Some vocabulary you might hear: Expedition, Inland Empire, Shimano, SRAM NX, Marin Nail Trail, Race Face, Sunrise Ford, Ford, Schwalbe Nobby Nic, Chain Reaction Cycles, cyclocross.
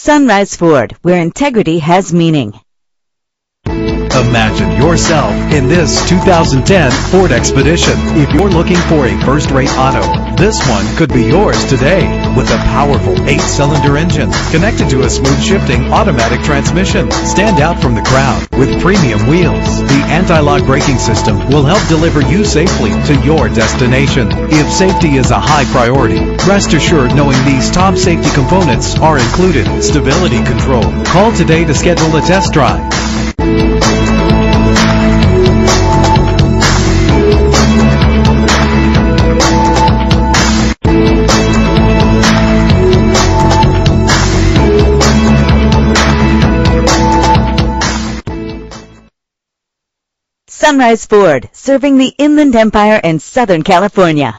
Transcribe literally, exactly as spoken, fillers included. Sunrise Ford, where integrity has meaning. Imagine yourself in this two thousand ten Ford Expedition. If you're looking for a first-rate auto, this one could be yours today. With a powerful eight cylinder engine connected to a smooth shifting automatic transmission, stand out from the crowd with premium wheels. The anti-lock braking system will help deliver you safely to your destination. If safety is a high priority, rest assured knowing these top safety components are included. Stability control. Call today to schedule a test drive. Sunrise Ford, serving the Inland Empire and Southern California.